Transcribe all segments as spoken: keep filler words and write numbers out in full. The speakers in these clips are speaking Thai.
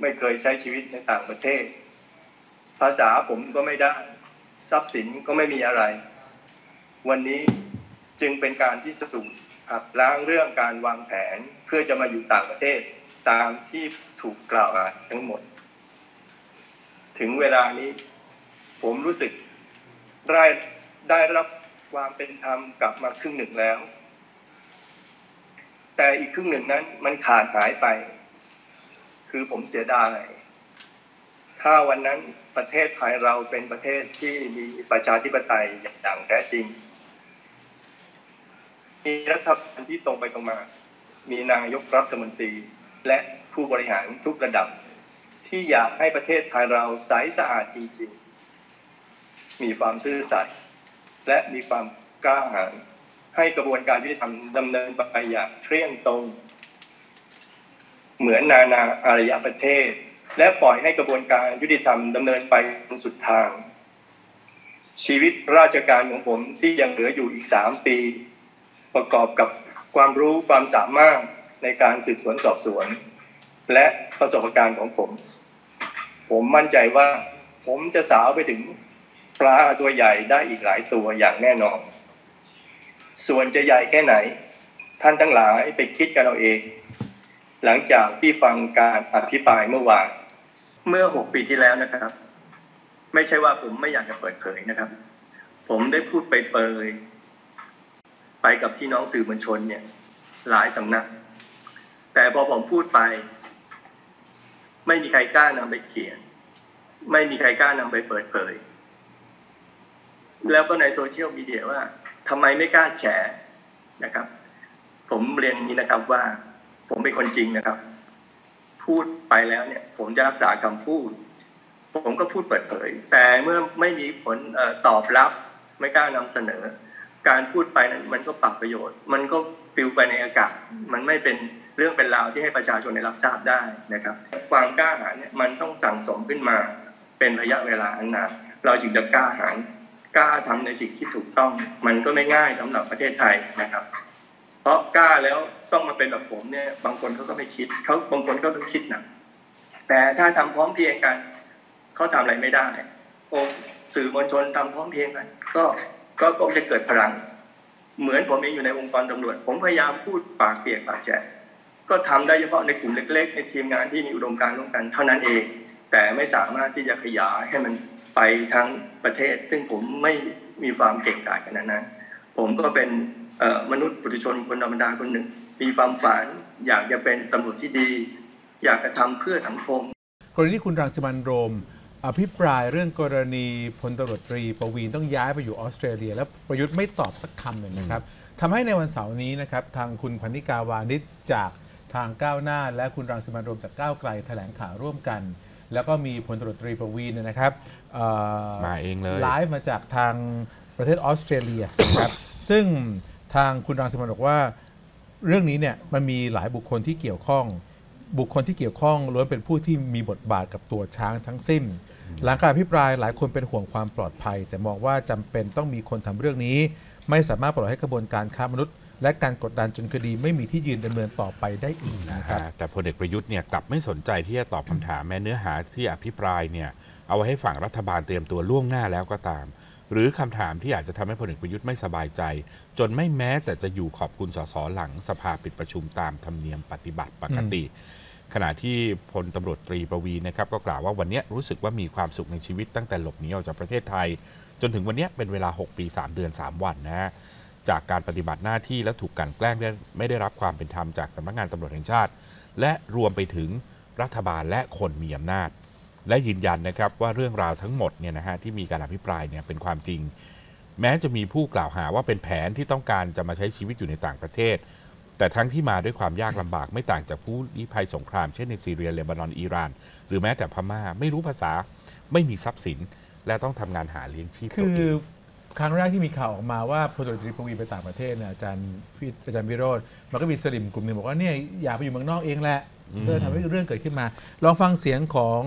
ไม่เคยใช้ชีวิตในต่างประเทศภาษาผมก็ไม่ได้ทรัพย์สินก็ไม่มีอะไรวันนี้จึงเป็นการที่พิสูจน์หักล้างเรื่องการวางแผนเพื่อจะมาอยู่ต่างประเทศตามที่ถูกกล่าวหาทั้งหมดถึงเวลานี้ผมรู้สึกได้ได้รับความเป็นธรรมกลับมาครึ่งหนึ่งแล้วแต่อีกครึ่งหนึ่งนั้นมันขาดหายไปคือผมเสียดายถ้าวันนั้นประเทศไทยเราเป็นประเทศที่มีประชาธิปไตยอย่างแท้จริงมีรัฐบาลที่ตรงไปตรงมามีนายกรัฐมนตรีและผู้บริหารทุกระดับที่อยากให้ประเทศไทยเราใสสะอาดจริงๆมีความซื่อสัตย์และมีความกล้าหาญให้กระบวนการยุติธรรมดำเนินไปอย่างเที่ยงตรงเหมือนนานาอารยประเทศและปล่อยให้กระบวนการยุติธรรมดำเนินไปจนสุดทางชีวิตราชการของผมที่ยังเหลืออยู่อีกสามปีประกอบกับความรู้ความสามารถในการสืบสวนสอบสวนและประสบการณ์ของผมผมมั่นใจว่าผมจะสาวไปถึงปลาตัวใหญ่ได้อีกหลายตัวอย่างแน่นอนส่วนจะใหญ่แค่ไหนท่านทั้งหลายไปคิดกันเอาเองหลังจากที่ฟังการอภิปรายเมื่อวานเมื่อหกปีที่แล้วนะครับไม่ใช่ว่าผมไม่อยากจะเปิดเผยนะครับผมได้พูดไปเปยไปกับพี่น้องสื่อมวลชนเนี่ยหลายสำนักแต่พอผมพูดไปไม่มีใครกล้านำไปเขียนไม่มีใครกล้านำไปเปิดเผยแล้วก็ในโซเชียลมีเดียว่าทำไมไม่กล้าแฉนะครับผมเรียนนี้นะครับว่าผมเป็นคนจริงนะครับพูดไปแล้วเนี่ยผมจะรักษาคำพูดผมก็พูดเปิดเผยแต่เมื่อไม่มีผลตอบรับไม่กล้านำเสนอการพูดไปนั้นมันก็ปรับประโยชน์มันก็ปลิวไปในอากาศมันไม่เป็นเรื่องเป็นราวที่ให้ประชาชนได้รับทราบได้นะครับความกล้าหาญเนี่ยมันต้องสั่งสมขึ้นมาเป็นระยะเวลาอันนานเราจึงจะกล้าหาญกล้าทำในสิ่งที่ถูกต้องมันก็ไม่ง่ายสำหรับประเทศไทยนะครับเพราะกล้าแล้วต้องมาเป็นแบบผมเนี่ยบางคนเขาก็ไม่คิดเขาบางคนก็ต้องคิดหนักแต่ถ้าทำพร้อมเพรียงกันเขาทำอะไรไม่ได้โอ้สื่อมวลชนทำพร้อมเพรียงกันก็ก็ก็จะเกิดพลังเหมือนผมเองอยู่ในองค์กรตำรวจผมพยายามพูดปากเปียกปากแฉะก็ทำได้เฉพาะในกลุ่มเล็กๆในทีมงานที่มีอุดมการณ์ร่วมกันเท่านั้นเองแต่ไม่สามารถที่จะขยายให้มันไปทั้งประเทศซึ่งผมไม่มีความเก่งกาจขนาดนั้นผมก็เป็นมนุษย์ปุถุชนคนธรรมดาคนหนึ่งมีความฝันอยากจะเป็นตำรวจที่ดีอยากจะทำเพื่อสังคมกรณีที่คุณรังสิมันต์โรมอภิปรายเรื่องกรณีพลตำรวจตรีประวีณต้องย้ายไปอยู่ออสเตรเลียแล้วประยุทธ์ไม่ตอบสักคำหนึ่งนะครับทำให้ในวันเสาร์นี้นะครับทางคุณพนิกาวานิชจากทางก้าวหน้าและคุณรังสิมันต์โรมจากก้าวไกลแถลงข่าวร่วมกันแล้วก็มีพลตำรวจตรีประวีณนะครับมาเองเลยไลฟ์มาจากทางประเทศออสเตรเลียนะครับ ซึ่งทางคุณรังสิมันต์บอกว่าเรื่องนี้เนี่ยมันมีหลายบุคคลที่เกี่ยวข้องบุคคลที่เกี่ยวข้องล้วนเป็นผู้ที่มีบทบาทกับตัวช้างทั้งสิ้นหลังการอภิปรายหลายคนเป็นห่วงความปลอดภัยแต่มองว่าจำเป็นต้องมีคนทำเรื่องนี้ไม่สามารถปล่อยให้กระบวนการค้ามนุษย์และการกดดันจนคดีไม่มีที่ยืนดำเนินต่อไปได้อีกนะครับแต่พลเอกประยุทธ์เนี่ยกลับไม่สนใจที่จะตอบคำถามแม้เนื้อหาที่อภิปรายเนี่ยเอาไว้ให้ฝั่งรัฐบาลเตรียมตัวล่วงหน้าแล้วก็ตามหรือคำถามที่อาจจะทำให้พลเอกประยุทธ์ไม่สบายใจจนไม่แม้แต่จะอยู่ขอบคุณสสหลังสภาปิดประชุมตามธรรมเนียมปฏิบัติปกติขณะที่พลตำรวจตรีประวีณนะครับก็กล่าวว่าวันนี้รู้สึกว่ามีความสุขในชีวิตตั้งแต่หลบหนีออกจากประเทศไทยจนถึงวันนี้เป็นเวลาหกปีสามเดือนสามวันนะฮะจากการปฏิบัติหน้าที่และถูกกันแกล้งไม่ได้รับความเป็นธรรมจากสำนักงานตำรวจแห่งชาติและรวมไปถึงรัฐบาลและคนมีอำนาจและยืนยันนะครับว่าเรื่องราวทั้งหมดเนี่ยนะฮะที่มีการอภิปรายเนี่ยเป็นความจริงแม้จะมีผู้กล่าวหาว่าเป็นแผนที่ต้องการจะมาใช้ชีวิตอยู่ในต่างประเทศแต่ทั้งที่มาด้วยความยากลำบากไม่ต่างจากผู้ลี้ภัยสงครามเช่นในซีเรียเลบานอนอิหร่านหรือแม้แต่พม่าไม่รู้ภาษาไม่มีทรัพย์สินและต้องทำงานหาเลี้ยงชีพตัวเองครั้งแรกที่มีข่าวออกมาว่าพลตรีประวีณไปต่างประเทศเนี่ยอาจารย์อาจารย์วิโรจน์มันก็มีสลิ่มกลุ่มหนึ่งบอกว่าเนี่ยอยากไปอยู่เมืองนอกเองแหละเพื่อทำให้เรื่องเกิดขึ้นมาลองฟังเสียงของ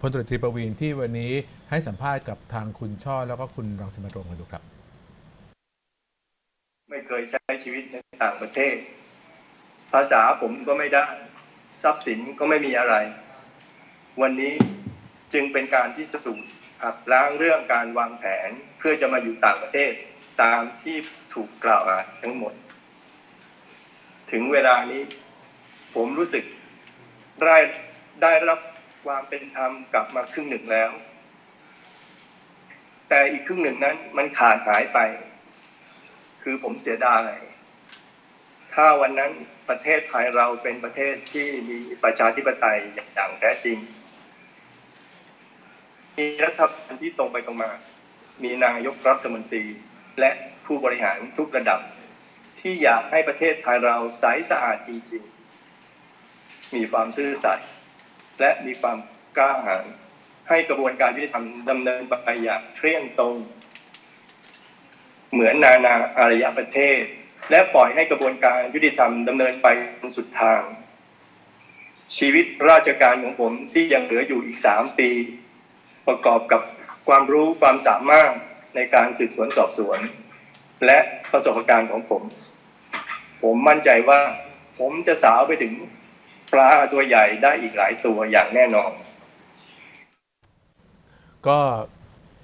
พลตรีประวีณที่วันนี้ให้สัมภาษณ์กับทางคุณช่อแล้วก็คุณรังสิมันต์โรมกันดูครับไม่เคยใช้ชีวิตในต่างประเทศภาษาผมก็ไม่ได้ ทรัพย์สินก็ไม่มีอะไรวันนี้จึงเป็นการที่พิสูจน์หักล้างเรื่องการวางแผนเพื่อจะมาอยู่ต่างประเทศตามที่ถูกกล่าวหาทั้งหมดถึงเวลานี้ผมรู้สึกได้ได้รับความเป็นธรรมกลับมาครึ่งหนึ่งแล้วแต่อีกครึ่งหนึ่งนั้นมันขาดหายไปคือผมเสียดายถ้าวันนั้นประเทศไทยเราเป็นประเทศที่มีประชาธิปไตยอย่างแท้จริงมีรัฐบาลที่ตรงไปตรงมามีนายกรัฐมนตรีและผู้บริหารทุกระดับที่อยากให้ประเทศไทยเราใสสะอาดจริงๆมีความซื่อสัตย์และมีความกล้าหาญให้กระบวนการยุติธรรมดำเนินไปอย่างเที่ยงตรงเหมือนนานาอารยประเทศและปล่อยให้กระบวนการยุติธรรมดำเนินไปจนสุดทางชีวิตราชการของผมที่ยังเหลืออยู่อีกสามปีประกอบกับความรู้ความสามารถในการสืบสวนสอบสวนและประสบการณ์ของผมผมมั่นใจว่าผมจะสาวไปถึงปลาตัวใหญ่ได้อีกหลายตัวอย่างแน่นอนก็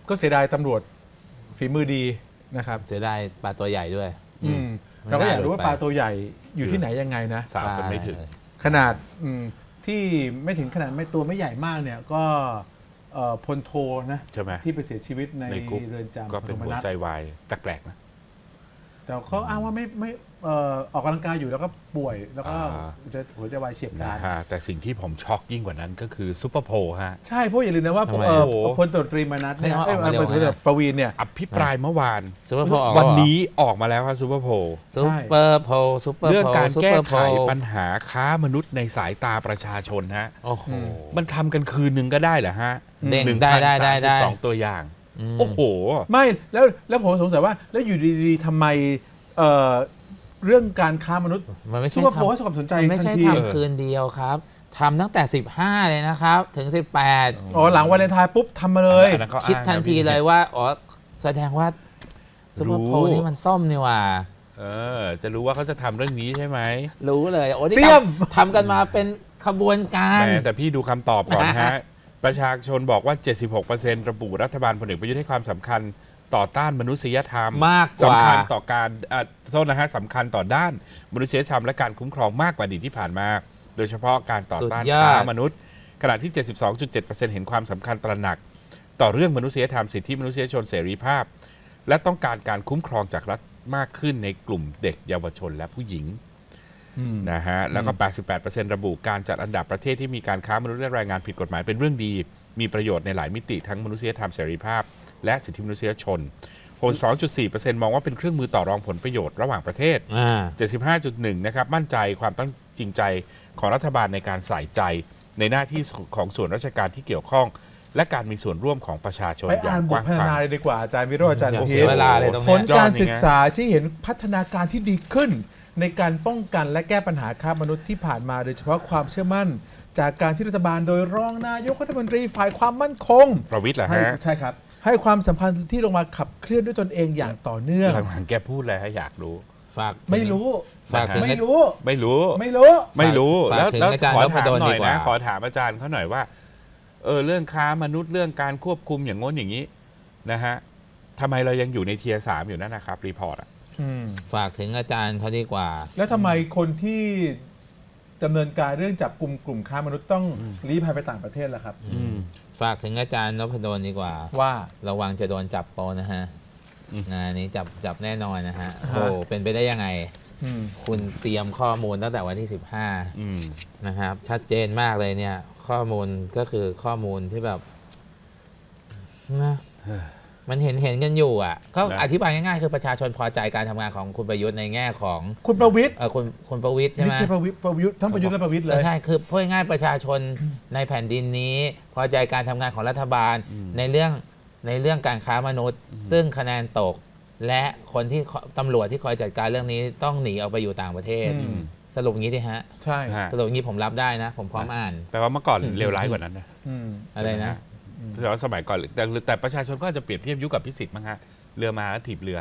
ก็เสียดายตำรวจฝีมือดีนะครับเสียดายปลาตัวใหญ่ด้วยอืมเราก็อยากรู้ว่าปลาตัวใหญ่อยู่ที่ไหนยังไงนะสาวกันไม่ถึงขนาดอืมที่ไม่ถึงขนาดไม่ตัวไม่ใหญ่มากเนี่ยก็พลโทนะที่ไปเสียชีวิตในเรือนจำก็เป็นหัวใจวายแปลกๆนะแต่เขาอ้างว่าไม่ไม่ออกกำลังกายอยู่แล้วก็ป่วยแล้วก็หัวใจวายเฉียบพลันแต่สิ่งที่ผมช็อกยิ่งกว่านั้นก็คือซุปเปอร์โพลฮะใช่เพราะอย่าลืมนะว่าพลตรีมนัสเนี่ยประวีณเนี่ยอภิปรายเมื่อวานวันนี้ออกมาแล้วครับซุปเปอร์โพลซุปเปอร์โพลซุปเปอร์โพลเรื่องการแก้ไขปัญหาค้ามนุษย์ในสายตาประชาชนฮะโอ้โหมันทำกันคืนนึงก็ได้เหรอฮะหนึ่งได้ได้ได้สองตัวอย่างโอ้โหไม่แล้วแล้วผมสงสัยว่าแล้วอยู่ดีๆทำไมเรื่องการค้ามนุษย์มันไม่ใช่ทำความสนใจไม่ใช่ทำคืนเดียวครับทำตั้งแต่สิบห้าเลยนะครับถึงสิบแปดอ๋อหลังวันเลนทายปุ๊บทำมาเลยคิดทันทีเลยว่าอ๋อแสดงว่าซุปเปอร์โพลนี่มันซ่อมนี่ว่าเออจะรู้ว่าเขาจะทำเรื่องนี้ใช่ไหมรู้เลยโอ้นี่ทำกันมาเป็นขบวนการแต่พี่ดูคำตอบก่อนฮะประชาชนบอกว่า เจ็ดสิบหกเปอร์เซ็นต์ ระบุรัฐบาลพลเอกประยุทธ์ให้ความสำคัญต่อต้านมนุษยธรรมมากสำคัญต่อการโทษนะฮะสำคัญต่อด้านมนุษยธรรมและการคุ้มครองมากกว่าอดีตที่ผ่านมาโดยเฉพาะการต่อต้านค้ามนุษย์ขณะที่ เจ็ดสิบสองจุดเจ็ดเปอร์เซ็นต์ เห็นความสำคัญตระหนักต่อเรื่องมนุษยธรรมสิทธิมนุษยชนเสรีภาพและต้องการการคุ้มครองจากรัฐมากขึ้นในกลุ่มเด็กเยาวชนและผู้หญิงนะฮะแล้วก็ แปดสิบแปดเปอร์เซ็นต์ ระบุการจัดอันดับประเทศที่มีการค้ามนุษย์และแรงงานผิดกฎหมายเป็นเรื่องดีมีประโยชน์ในหลายมิติทั้งมนุษยธรรมเสรีภาพและสิทธิมนุษยชน หกสิบสองจุดสี่เปอร์เซ็นต์ มองว่าเป็นเครื่องมือต่อรองผลประโยชน์ระหว่างประเทศ เจ็ดสิบห้าจุดหนึ่ง นะครับมั่นใจความตั้งจริงใจของรัฐบาลในการใส่ใจในหน้าที่ของส่วนราชการที่เกี่ยวข้องและการมีส่วนร่วมของประชาชนอย่างกว้างขวางดีกว่าอาจารย์วิโรจน์อาจารย์เสียเวลาเลยผลการศึกษาที่เห็นพัฒนาการที่ดีขึ้นในการป้องกันและแก้ปัญหาค้ามนุษย์ที่ผ่านมาโดยเฉพาะความเชื่อมั่นจากการที่รัฐบาลโดยรองนายกรัฐมนตรีฝ่ายความมั่นคงประวิตรเหรอฮะใช่ครับให้ความสัมพันธ์ที่ลงมาขับเคลื่อนด้วยตนเองอย่างต่อเนื่องหลังๆแกพูดอะไรอยากรู้ฝากไม่รู้ฝากไม่รู้ไม่รู้ไม่รู้ไม่รู้แล้วแล้วขอถามหน่อยนะขอถามอาจารย์เขาหน่อยว่าเออเรื่องค้ามนุษย์เรื่องการควบคุมอย่างโน้นอย่างนี้นะฮะทำไมเรายังอยู่ในเทียร์สามอยู่นั่นนะครับรีพอร์ตฝากถึงอาจารย์เขาดีกว่าแล้วทำไมคนที่ดำเนินการเรื่องจับกลุ่มกลุ่มค้ามนุษย์ต้องลี้ภัยไปต่างประเทศล่ะครับฝากถึงอาจารย์นพดลดีกว่าว่าระวังจะโดนจับโตนะฮะอันนี้จับจับแน่นอนนะฮะโอ้เป็นไปได้ยังไงคุณเตรียมข้อมูลตั้งแต่วันที่สิบห้านะครับชัดเจนมากเลยเนี่ยข้อมูลก็คือข้อมูลที่แบบนะมันเห็นเห็นกันอยู่อ่ะก็อธิบายง่ายๆคือประชาชนพอใจการทำงานของคุณประยุทธ์ในแง่ของคุณประวิตรเออคุณคุณประวิตรใช่ไหมไม่ใช่ประวิตรประยุทธ์ทั้งประยุทธ์และประวิตรเลยใช่คือพูดง่ายๆประชาชนในแผ่นดินนี้พอใจการทำงานของรัฐบาลในเรื่องในเรื่องการค้ามนุษย์ซึ่งคะแนนตกและคนที่ตำรวจที่คอยจัดการเรื่องนี้ต้องหนีออกไปอยู่ต่างประเทศสรุปงี้ดิฮะใช่สรุปงี้ผมรับได้นะผมพร้อมอ่านแปลว่าเมื่อก่อนเลวร้ายกว่านั้นนะอะไรนะแต่ว่าสมัยก่อนแต่แต่ประชาชนก็จะเปรียบเทียบยุคกับพิสิทธิ์มั้งฮะเรือมาแล้วถีบเรือ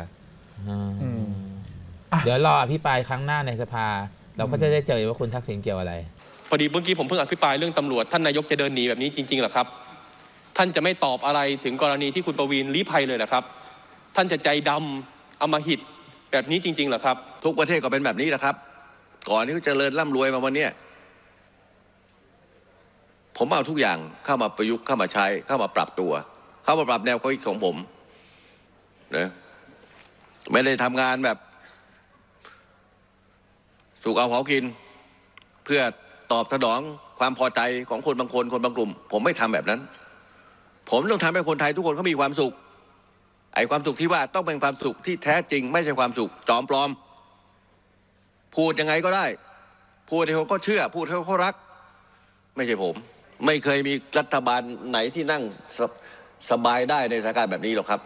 เดี๋ยวรออภิปรายครั้งหน้าในสภาเราก็จะได้เจอว่าคุณทักษิณเกี่ยวอะไร พอดีเมื่อกี้ผมเพิ่งอภิปรายเรื่องตำรวจท่านนายกจะเดินหนีแบบนี้จริงๆหรอครับท่านจะไม่ตอบอะไรถึงกรณีที่คุณประวีณลี้ภัยเลยหรอครับท่านจะใจดำอำมหิตแบบนี้จริงๆหรอครับทุกประเทศก็เป็นแบบนี้แหละครับก่อนนี้ก็เจริญร่ำรวยมาวันนี้ผมเอาทุกอย่างเข้ามาประยุกต์เข้ามาใช้เข้ามาปรับตัวเข้ามาปรับแนวความคิดของผมนะไม่ได้ทำงานแบบสุกเอาเขากินเพื่อตอบสนองความพอใจของคนบางคนคนบางกลุ่มผมไม่ทำแบบนั้นผมต้องทำให้คนไทยทุกคนเขามีความสุขไอ้ความสุขที่ว่าต้องเป็นความสุขที่แท้จริงไม่ใช่ความสุขจอมปลอมพูดยังไงก็ได้พูดให้เขาก็เชื่อพูดให้เขารักไม่ใช่ผมไม่เคยมีรัฐบาลไหนที่นั่ง ส, สบายได้ในสถานการณ์แบบนี้หรอกครับ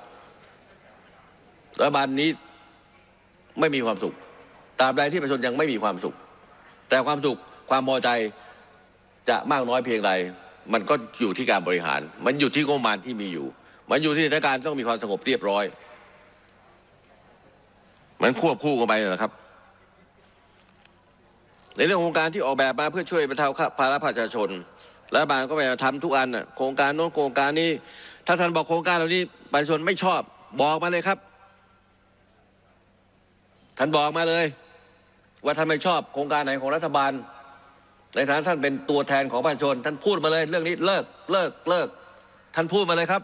รัฐบาลนี้ไม่มีความสุขตราบใดที่ประชาชนยังไม่มีความสุขแต่ความสุขความพอใจจะมากน้อยเพียงใดมันก็อยู่ที่การบริหารมันอยู่ที่งบประมาณที่มีอยู่มันอยู่ที่สถานการณ์ต้องมีความสงบเรียบร้อยมันควบคู่กันไปนะครับในเรื่องโครงการที่ออกแบบมาเพื่อช่วยบรรเทาภาระประชาชนรัฐบาลก็ไปทำทุกอันน่ะโครงการโน้นโครงการนี้ถ้าท่านบอกโครงการเหล่านี้ประชาชนไม่ชอบบอกมาเลยครับท่านบอกมาเลยว่าท่านไม่ชอบโครงการไหนของรัฐบาลในฐานะท่านเป็นตัวแทนของประชาชนท่านพูดมาเลยเรื่องนี้เลิกเลิกเลิกท่านพูดมาเลยครับ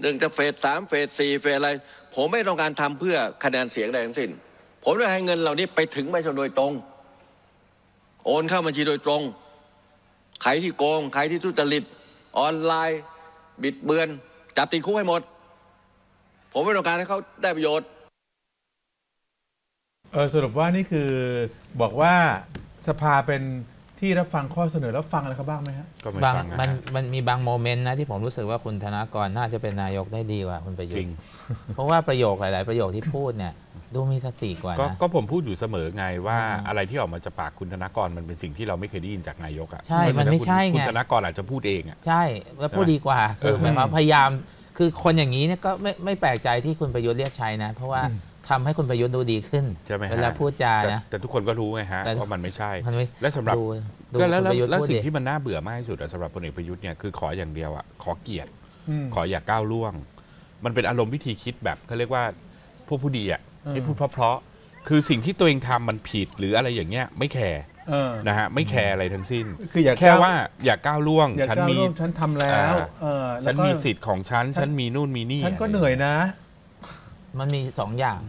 เรื่องจะเฟสสามเฟสสี่เฟสอะไรผมไม่ต้องการทำเพื่อคะแนนเสียงใดทั้งสิ้นผมต้องให้เงินเหล่านี้ไปถึงประชาชนโดยตรงโอนเข้าบัญชีโดยตรงใครที่โกงใครที่ทุจริตออนไลน์บิดเบือนจับติดคุกให้หมดผมไม่ต้องการให้เขาได้ประโยชน์เออสรุปว่านี่คือบอกว่าสภาเป็นที่รับฟังข้อเสนอรับฟังอะไรเขาบ้างไหมครับบางมันมันมีบางโมเมนต์นะที่ผมรู้สึกว่าคุณธนากรน่าจะเป็นนายกได้ดีกว่าคุณประยุทธ์จริงเพราะว่าประโยคหลายๆประโยคที่พูดเนี่ยดูมีสติกว่านะก็ผมพูดอยู่เสมอไงว่าอะไรที่ออกมาจากปากคุณธนากรมันเป็นสิ่งที่เราไม่เคยได้ยินจากนายกอ่ะใช่มันไม่ใช่ไงคุณธนากรอาจจะพูดเองอ่ะใช่แล้วพูดดีกว่าคือหมายความพยายามคือคนอย่างนี้เนี่ยก็ไม่ไม่แปลกใจที่คุณประยุทธ์เรียกใช้นะเพราะว่าทำให้คุณประยุทธ์ดูดีขึ้นเวลาพูดจานะแต่ทุกคนก็รู้ไงฮะว่ามันไม่ใช่และสำหรับก็แล้วแล้วสิ่งที่มันน่าเบื่อมากที่สุดสำหรับพลเอกประยุทธ์เนี่ยคือขออย่างเดียวอ่ะขอเกียรติขออย่าก้าวล่วงมันเป็นอารมณ์วิธีคิดแบบเขาเรียกว่าพวกผู้ดีอ่ะให้พูดเพราะๆคือสิ่งที่ตัวเองทำมันผิดหรืออะไรอย่างเงี้ยไม่แคร์นะฮะไม่แคร์อะไรทั้งสิ้นคือแค่ว่าอย่าก้าวล่วงฉันมีฉันทำแล้วฉันมีสิทธิ์ของฉันฉันมีนู่นมีนี่ฉันก็เหนื่อยนะมันมีสองอย่าง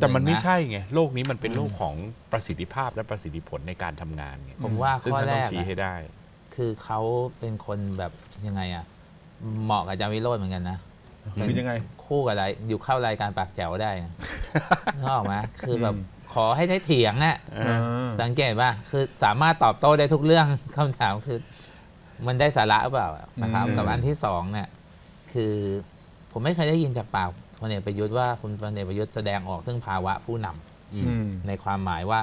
แต่มันไม่ใช่ไงโลกนี้มันเป็นโลกของประสิทธิภาพและประสิทธิผลในการทำงานไงผมว่าข้อแรกชี้ให้ได้คือเขาเป็นคนแบบยังไงอ่ะเหมาะกับอาจารย์วิโรจน์เหมือนกันนะคือยังไงคู่กับอะไรอยู่เข้ารายการปากแจ๋วได้นึกออกไหมคือแบบขอให้ได้เถียงน่ะสังเกตว่าคือสามารถตอบโต้ได้ทุกเรื่องคำถามคือมันได้สาระหรือเปล่านะครับกับอันที่สองเนี่ยคือผมไม่เคยได้ยินจากปากพลเอกประยุทธ์ว่าคุณพลเอกประยุทธ์แสดงออกซึ่งภาวะผู้นำในความหมายว่า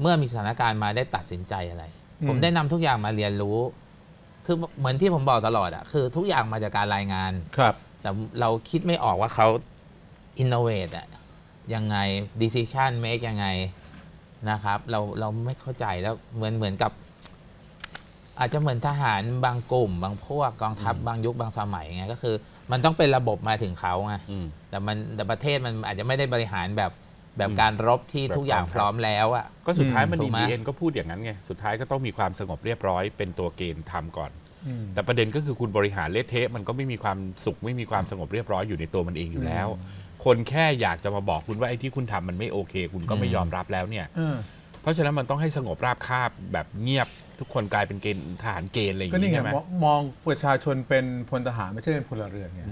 เมื่อมีสถานการณ์มาได้ตัดสินใจอะไรผมได้นำทุกอย่างมาเรียนรู้คือเหมือนที่ผมบอกตลอดอ่ะคือทุกอย่างมาจากการรายงานครับแต่เราคิดไม่ออกว่าเขาอินโนเวทอ่ะยังไง decision make ยังไงนะครับเราเราไม่เข้าใจแล้วเหมือนเหมือนกับอาจจะเหมือนทหารบางกลุ่มบางพวกกองทัพบางยุคบางสมัยไงก็คือมันต้องเป็นระบบมาถึงเขาไงแต่มันแต่ประเทศมันอาจจะไม่ได้บริหารแบบแบบการรบที่ทุกอย่างพร้อมแล้วอ่ะก็สุดท้ายมันดีเอ็นก็พูดอย่างนั้นไงสุดท้ายก็ต้องมีความสงบเรียบร้อยเป็นตัวเกณฑ์ทำก่อนแต่ประเด็นก็คือคุณบริหารเละเทะมันก็ไม่มีความสุขไม่มีความสงบเรียบร้อยอยู่ในตัวมันเองอยู่แล้วคนแค่อยากจะมาบอกคุณว่าไอ้ที่คุณทำมันไม่โอเคคุณก็ไม่ยอมรับแล้วเนี่ยเพราะฉะนั้นมันต้องให้สงบราบคาบแบบเงียบทุกคนกลายเป็นเกณฑ์ทหารเกณฑ์อะไรอย่างเงี้ยใช่ไหมมองประชาชนเป็นพลทหารไม่ใช่เป็นพลเรือนไง